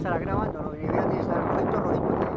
estará grabando, ¿no? Y ya tienes que estar contento, no